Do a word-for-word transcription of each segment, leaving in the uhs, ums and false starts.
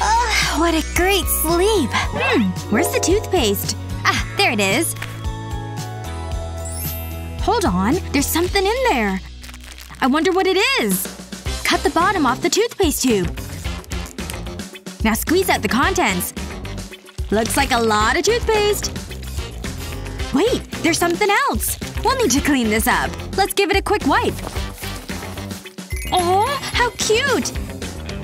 Ugh, what a great sleep. Hmm, where's the toothpaste? Ah, there it is. Hold on. There's something in there. I wonder what it is. Cut the bottom off the toothpaste tube. Now squeeze out the contents. Looks like a lot of toothpaste. Wait, there's something else. We'll need to clean this up. Let's give it a quick wipe. Aw, how cute!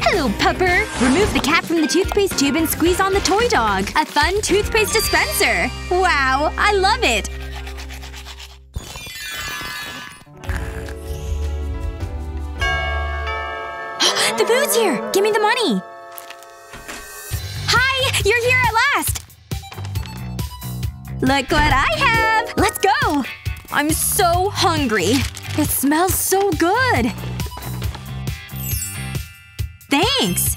Hello, pupper! Remove the cap from the toothpaste tube and squeeze on the toy dog. A fun toothpaste dispenser! Wow, I love it! The boo's here! Give me the money! Hi! You're here at last! Look what I have! Let's go! I'm so hungry. It smells so good. Thanks!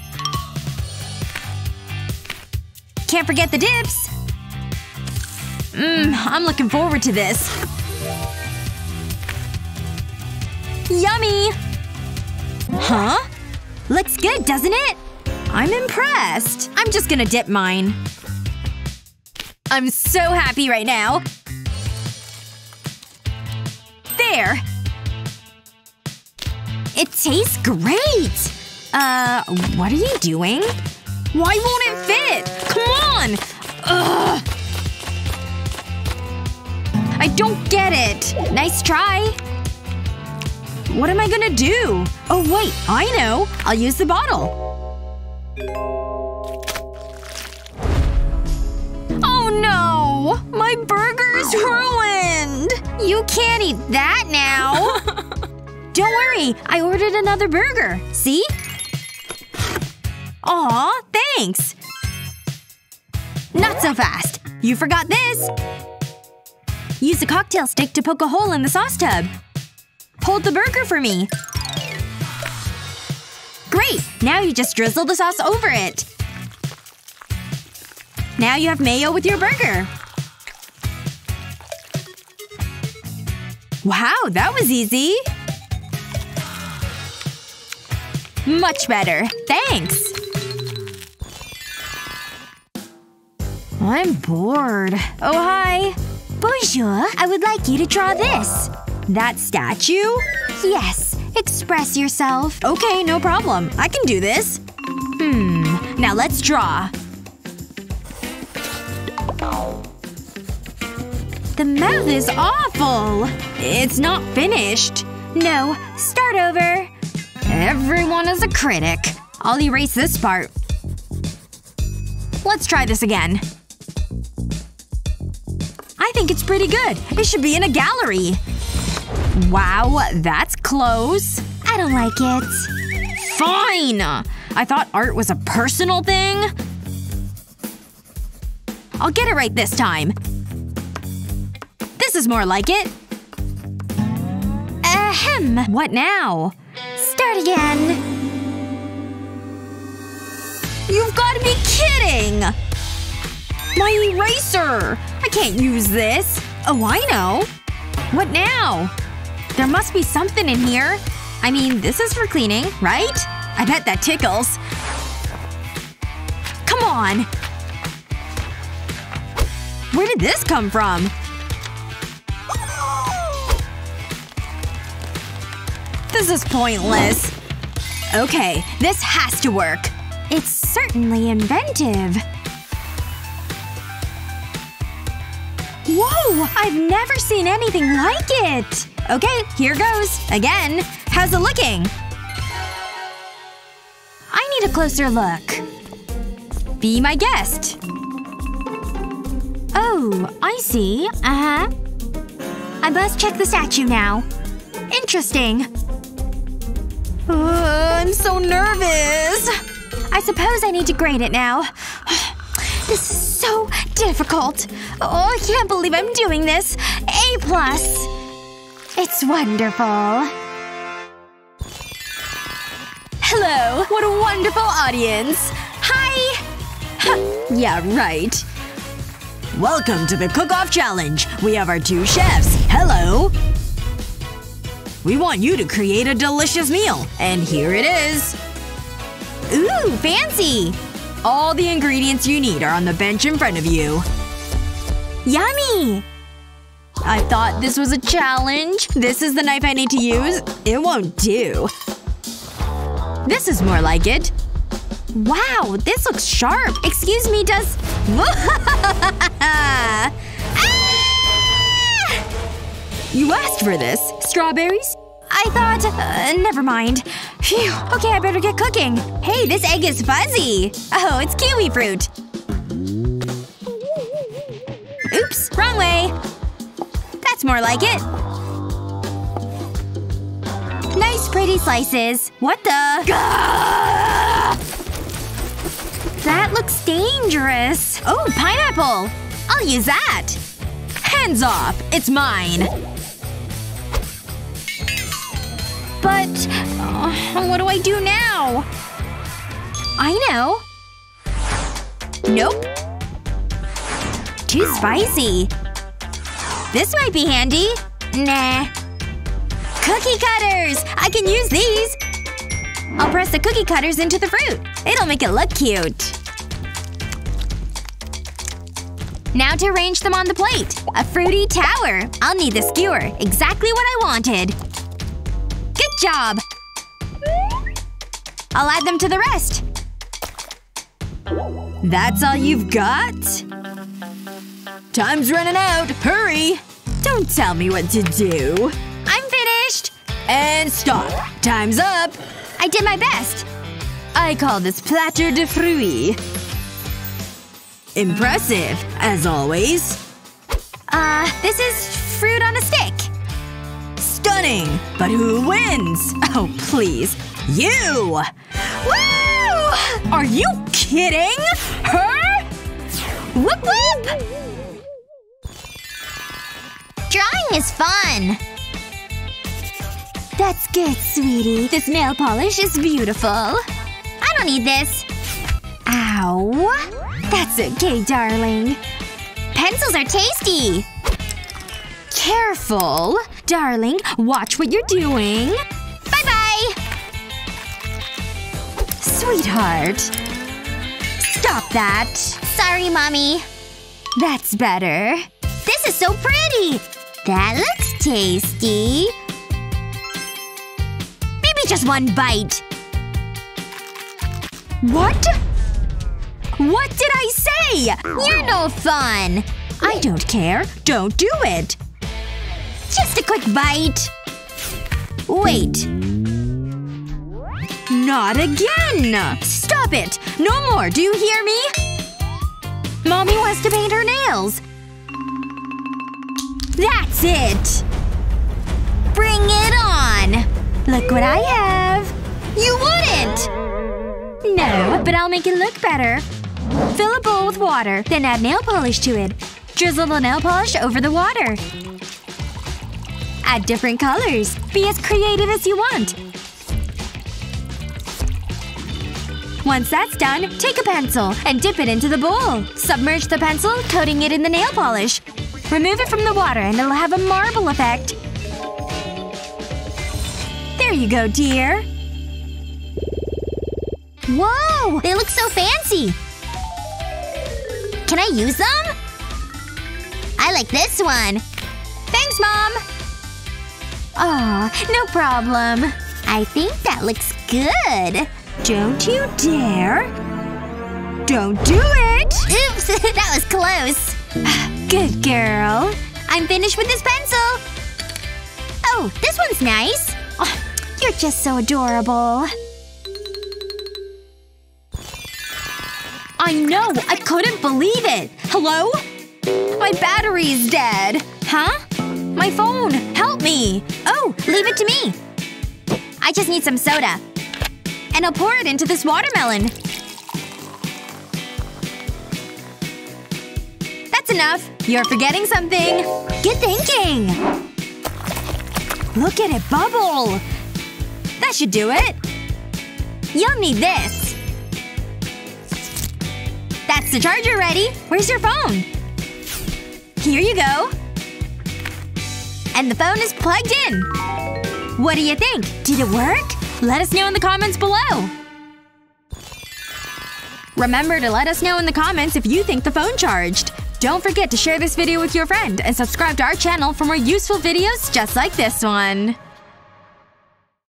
Can't forget the dips! Mmm, I'm looking forward to this. Yummy! Huh? Looks good, doesn't it? I'm impressed. I'm just gonna dip mine. I'm so happy right now. There! It tastes great! Uh, what are you doing? Why won't it fit? Come on! Ugh! I don't get it. Nice try. What am I gonna do? Oh wait, I know. I'll use the bottle. Oh no! My burger's ruined! You can't eat that now! Don't worry, I ordered another burger. See? Aw, thanks! Not so fast! You forgot this! Use a cocktail stick to poke a hole in the sauce tub. Hold the burger for me. Great! Now you just drizzle the sauce over it. Now you have mayo with your burger. Wow, that was easy! Much better. Thanks! I'm bored. Oh, hi. Bonjour. I would like you to draw this. That statue? Yes. Express yourself. Okay, no problem. I can do this. Hmm. Now let's draw. The mouth is awful. It's not finished. No. Start over. Everyone is a critic. I'll erase this part. Let's try this again. I think it's pretty good. It should be in a gallery. Wow, that's close. I don't like it. Fine! I thought art was a personal thing. I'll get it right this time. This is more like it. Ahem. What now? Start again. You've gotta be kidding! My eraser! I can't use this. Oh, I know. What now? There must be something in here. I mean, this is for cleaning, right? I bet that tickles. Come on! Where did this come from? This is pointless. Okay, this has to work. It's certainly inventive. Whoa! I've never seen anything like it! Okay, here goes. Again. How's it looking? I need a closer look. Be my guest. Oh, I see. Uh-huh. I must check the statue now. Interesting. Uh, I'm so nervous. I suppose I need to grade it now. This is so difficult. Oh, I can't believe I'm doing this. A plus. It's wonderful. Hello. What a wonderful audience. Hi. Ha. Yeah, right. Welcome to the cook-off challenge. We have our two chefs. Hello. We want you to create a delicious meal. And here it is. Ooh, fancy! All the ingredients you need are on the bench in front of you. Yummy! I thought this was a challenge. This is the knife I need to use? It won't do. This is more like it. Wow, this looks sharp. Excuse me, does… Ah! You asked for this. Strawberries? I thought… Uh, never mind. Phew. Okay, I better get cooking. Hey, this egg is fuzzy! Oh, it's kiwi fruit. Oops. Wrong way. That's more like it. Nice pretty slices. What the… Gah! That looks dangerous. Oh, pineapple! I'll use that. Hands off. It's mine. But… Uh, what do I do now? I know. Nope. Too spicy. This might be handy. Nah. Cookie cutters! I can use these! I'll press the cookie cutters into the fruit. It'll make it look cute. Now to arrange them on the plate. A fruity tower. I'll need the skewer. Exactly what I wanted. Good job! I'll add them to the rest. That's all you've got? Time's running out. Hurry! Don't tell me what to do. I'm finished! And stop. Time's up. I did my best. I call this platter de fruits. Impressive, as always. Uh, this is fruit on a stick. Stunning! But who wins? Oh, please. You! Woo! Are you kidding? Her? Whoop whoop! Drawing is fun. That's good, sweetie. This nail polish is beautiful. I don't need this. Ow. That's okay, darling. Pencils are tasty! Careful. Darling, watch what you're doing. Bye-bye! Sweetheart. Stop that. Sorry, mommy. That's better. This is so pretty! That looks tasty. Just one bite. What? What did I say? You're no fun. I don't care. Don't do it. Just a quick bite. Wait. Not again! Stop it! No more, do you hear me? Mommy wants to paint her nails. That's it. Bring it on. Look what I have! You wouldn't! No, but I'll make it look better. Fill a bowl with water, then add nail polish to it. Drizzle the nail polish over the water. Add different colors. Be as creative as you want. Once that's done, take a pencil and dip it into the bowl. Submerge the pencil, coating it in the nail polish. Remove it from the water and it'll have a marble effect. There you go, dear. Whoa! They look so fancy! Can I use them? I like this one. Thanks, Mom! Aw, no problem. I think that looks good. Don't you dare. Don't do it! Oops! That was close. Good girl. I'm finished with this pencil. Oh, this one's nice. Oh, you're just so adorable. I know! I couldn't believe it! Hello? My battery's dead. Huh? My phone! Help me! Oh, leave it to me. I just need some soda. And I'll pour it into this watermelon. That's enough. You're forgetting something. Good thinking! Look at it bubble! That should do it. You'll need this. That's the charger ready. Where's your phone? Here you go. And the phone is plugged in. What do you think? Did it work? Let us know in the comments below. Remember to let us know in the comments if you think the phone charged. Don't forget to share this video with your friend and subscribe to our channel for more useful videos just like this one.